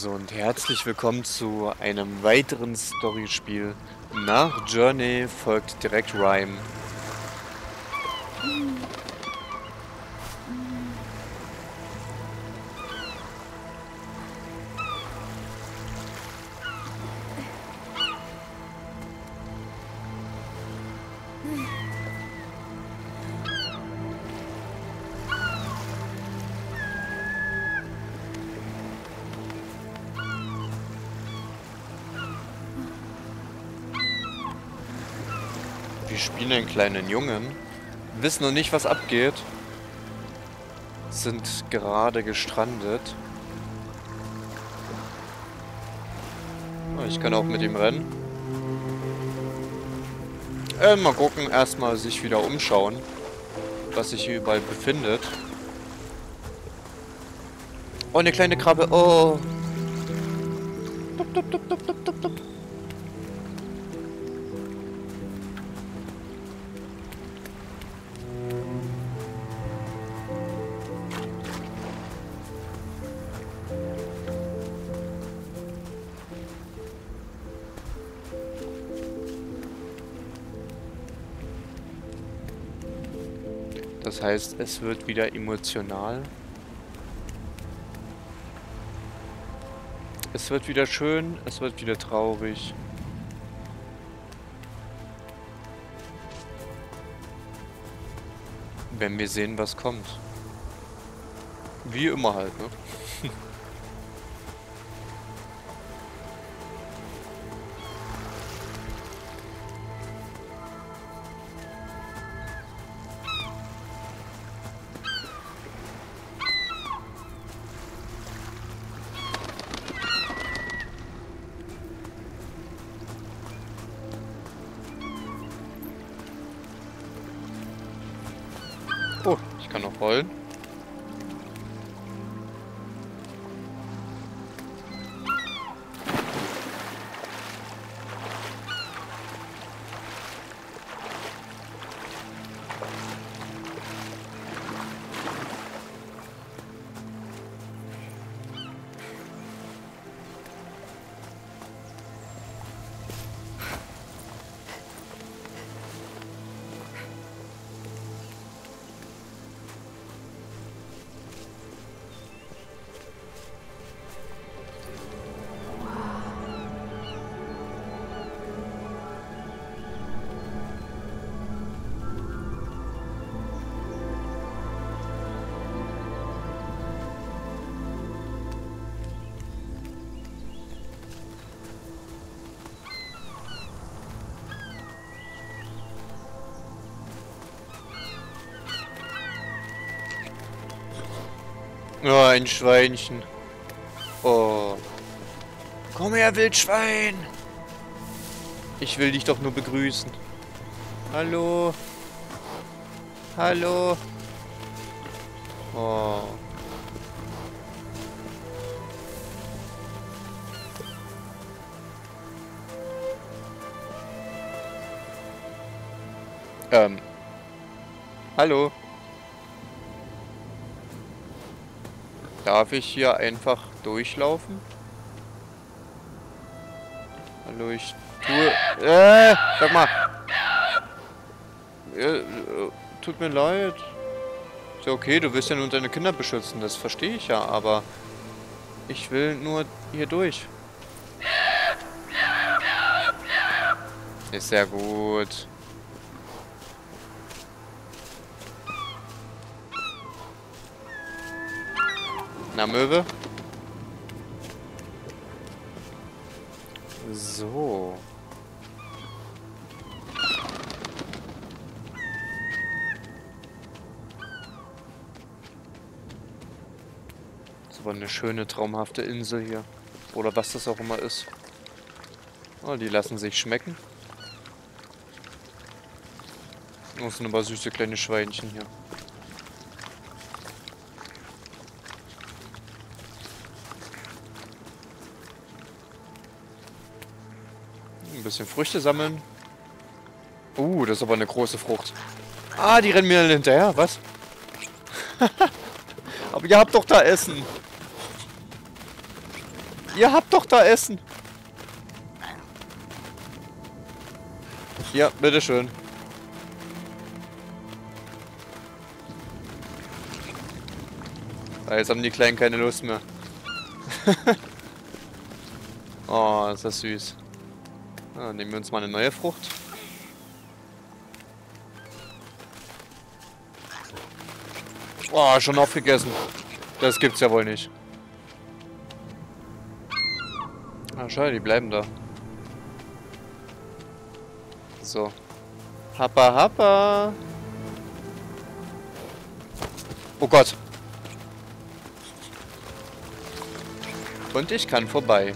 So, und herzlich willkommen zu einem weiteren Storyspiel. Nach Journey folgt direkt Rime. Spielen einen kleinen Jungen, wissen noch nicht, was abgeht, sind gerade gestrandet. Ich kann auch mit ihm rennen. Mal gucken, erstmal sich wieder umschauen, was sich hier überall befindet. Oh, eine kleine Krabbe. Oh. Dup, dup, dup, dup, dup, dup, dup. Das heißt, es wird wieder emotional. Es wird wieder schön, es wird wieder traurig. Wenn wir sehen, was kommt. Wie immer halt, ne? Oh, ich kann noch rollen. Oh, ein Schweinchen. Oh. Komm her, Wildschwein! Ich will dich doch nur begrüßen. Hallo. Hallo. Oh. Hallo. Darf ich hier einfach durchlaufen? Hallo, ich tue... sag mal! Tut mir leid. Ist ja okay, du willst ja nur deine Kinder beschützen, das verstehe ich ja, aber... Ich will nur hier durch. Ist sehr gut. Na, Möwe. So. Das war eine schöne, traumhafte Insel hier. Oder was das auch immer ist. Oh, die lassen sich schmecken. Das sind aber süße kleine Schweinchen hier. Ein bisschen Früchte sammeln. Das ist aber eine große Frucht. Ah, die rennen mir hinterher, was? Aber ihr habt doch da Essen. Ihr habt doch da Essen. Ja, bitteschön. Jetzt haben die Kleinen keine Lust mehr. Oh, ist das süß. Ja, nehmen wir uns mal eine neue Frucht. Oh, schon aufgegessen. Das gibt's ja wohl nicht. Ah, schau, die bleiben da. So. Happa, happa. Oh Gott. Und ich kann vorbei.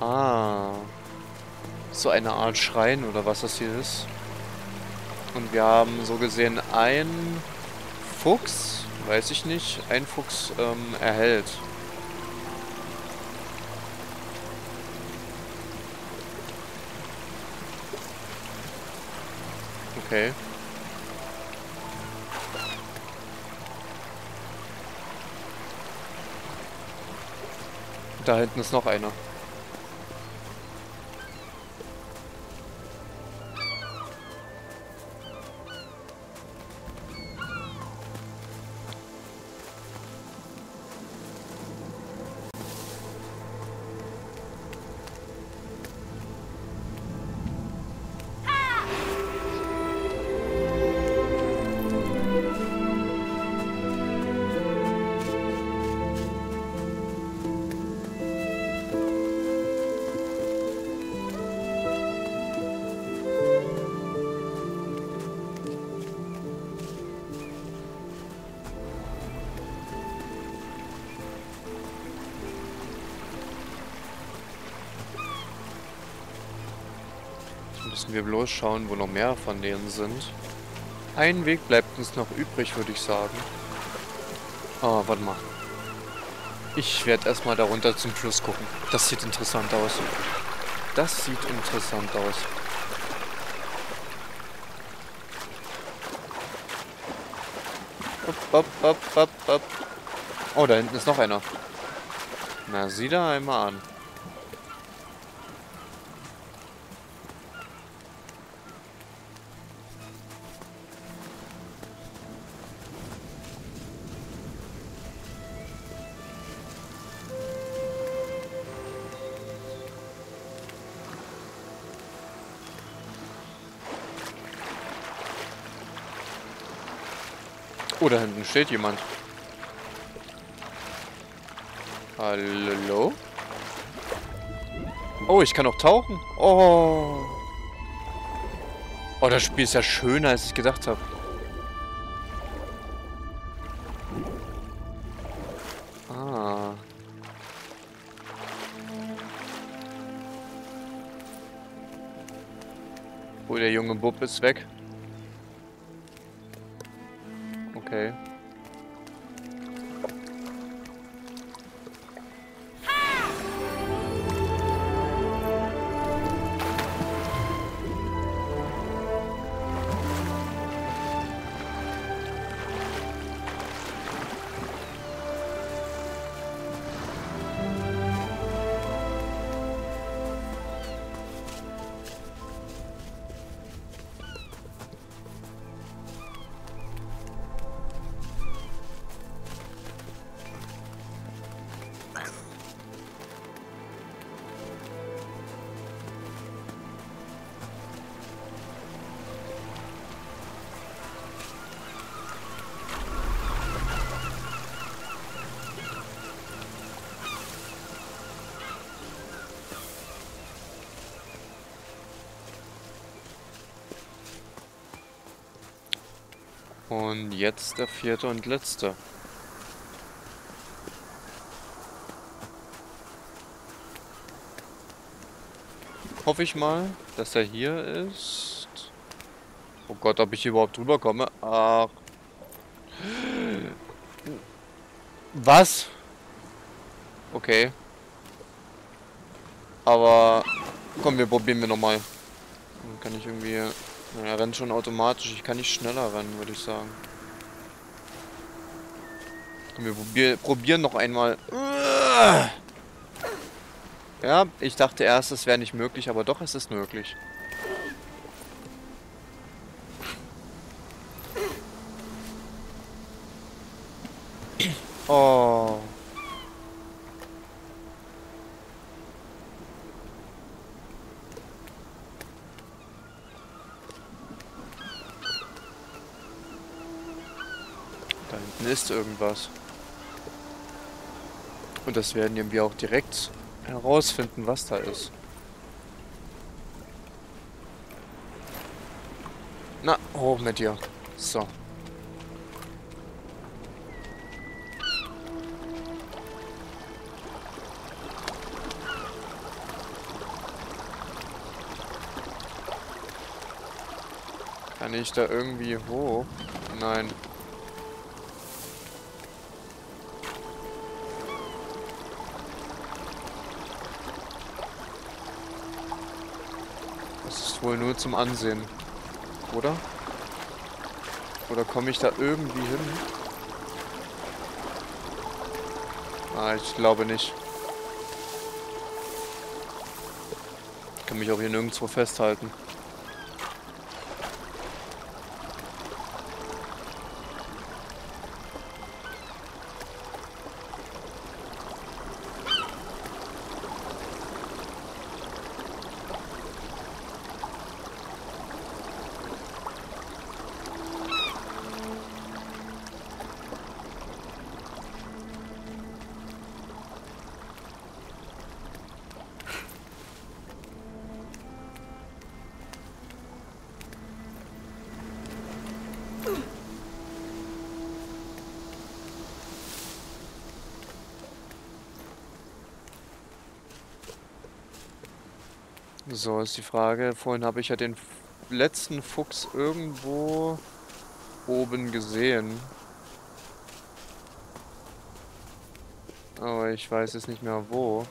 Ah, so eine Art Schrein oder was das hier ist. Und wir haben so gesehen einen Fuchs, weiß ich nicht, einen Fuchs erhält. Okay. Da hinten ist noch einer. Müssen wir bloß schauen, wo noch mehr von denen sind. Ein Weg bleibt uns noch übrig, würde ich sagen. Oh, warte mal. Ich werde erstmal da runter zum Fluss gucken. Das sieht interessant aus. Das sieht interessant aus. Hopp, hopp, hopp, hopp. Oh, da hinten ist noch einer. Na, sieh da einmal an. Oh, da hinten steht jemand. Hallo? Oh, ich kann auch tauchen. Oh. Oh, das Spiel ist ja schöner, als ich gedacht habe. Ah. Oh, der junge Bub ist weg. Okay. Und jetzt der vierte und letzte. Hoffe ich mal, dass er hier ist. Oh Gott, ob ich hier überhaupt drüber komme. Ach. Was? Okay. Aber komm, wir probieren wir nochmal. Kann ich irgendwie... Na, er rennt schon automatisch. Ich kann nicht schneller rennen, würde ich sagen. Komm, wir probieren noch einmal. Ja, ich dachte erst, es wäre nicht möglich, aber doch, es ist möglich. Oh. Da hinten ist irgendwas. Und das werden wir auch direkt herausfinden, was da ist. Na, hoch mit dir. So. Kann ich da irgendwie hoch? Nein. Das ist wohl nur zum Ansehen. Oder? Oder komme ich da irgendwie hin? Ah, ich glaube nicht. Ich kann mich auch hier nirgendwo festhalten. So, ist die Frage. Vorhin habe ich ja den letzten Fuchs irgendwo oben gesehen. Aber ich weiß jetzt nicht mehr wo.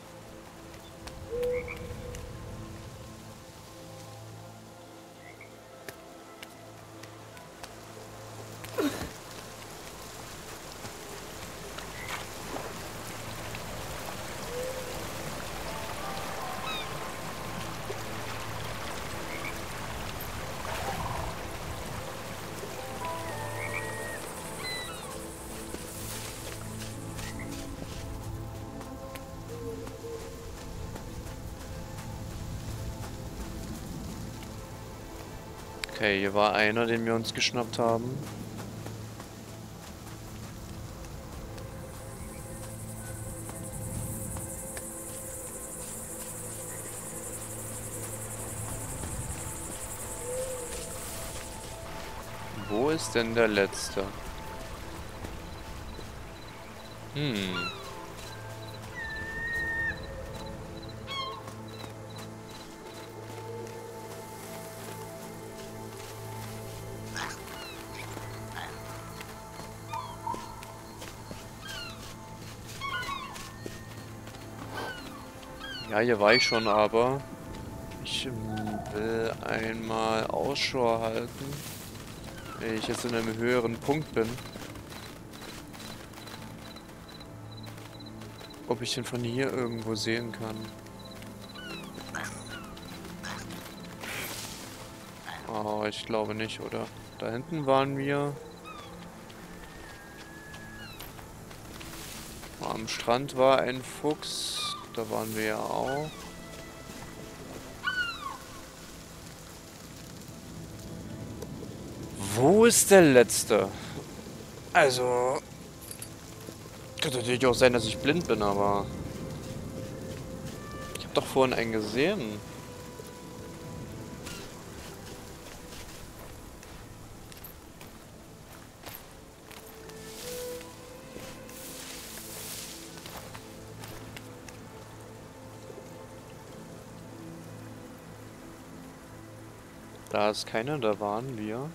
Okay, hier war einer, den wir uns geschnappt haben. Wo ist denn der letzte? Hm. Ja, hier war ich schon, aber ich will einmal Ausschau halten, wenn ich jetzt in einem höheren Punkt bin. Ob ich den von hier irgendwo sehen kann. Oh, ich glaube nicht, oder? Da hinten waren wir. Am Strand war ein Fuchs. Da waren wir ja auch. Wo ist der letzte? Also... Könnte natürlich auch sein, dass ich blind bin, aber... Ich habe doch vorhin einen gesehen. Da ist keiner, da waren wir.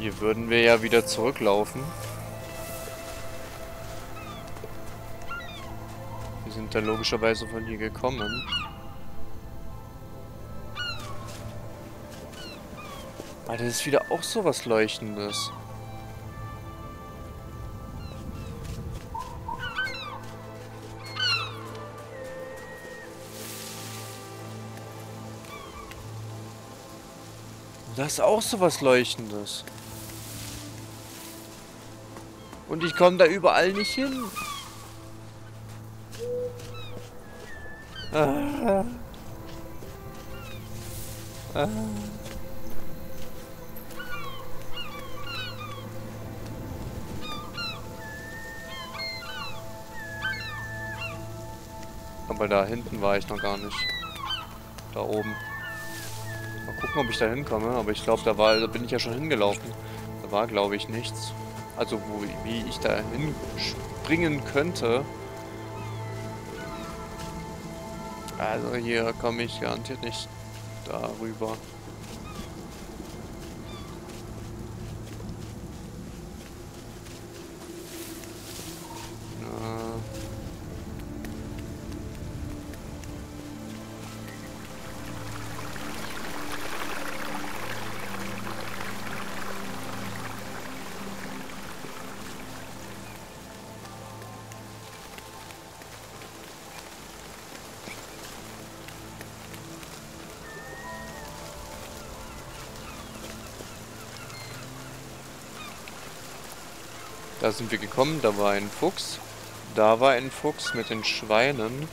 Hier würden wir ja wieder zurücklaufen. Wir sind da logischerweise von hier gekommen. Aber das ist wieder auch so was Leuchtendes. Das ist auch so was Leuchtendes. Und ich komme da überall nicht hin. Aber da hinten war ich noch gar nicht. Da oben. Mal gucken, ob ich da hinkomme. Aber ich glaube, da bin ich ja schon hingelaufen. Da war, glaube ich, nichts. Also, wie ich da hinspringen könnte. Also, hier komme ich garantiert nicht darüber. Da sind wir gekommen, da war ein Fuchs. Da war ein Fuchs mit den Schweinen.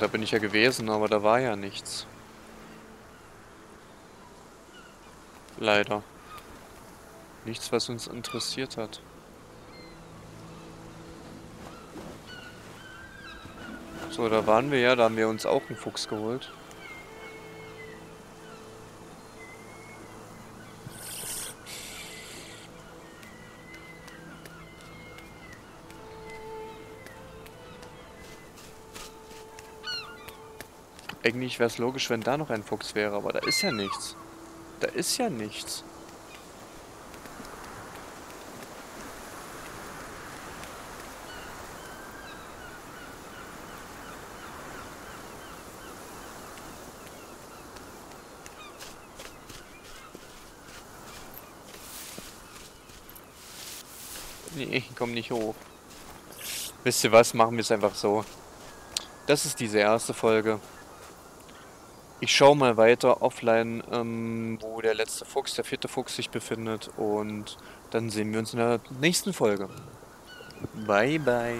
Da bin ich ja gewesen, aber da war ja nichts. Leider. Nichts, was uns interessiert hat. So, da waren wir ja, da haben wir uns auch einen Fuchs geholt. Eigentlich wäre es logisch, wenn da noch ein Fuchs wäre, aber da ist ja nichts. Da ist ja nichts. Nee, ich komme nicht hoch. Wisst ihr was? Machen wir es einfach so. Das ist diese erste Folge. Ich schaue mal weiter offline, wo der letzte Fuchs, der vierte Fuchs sich befindet, und dann sehen wir uns in der nächsten Folge. Bye, bye.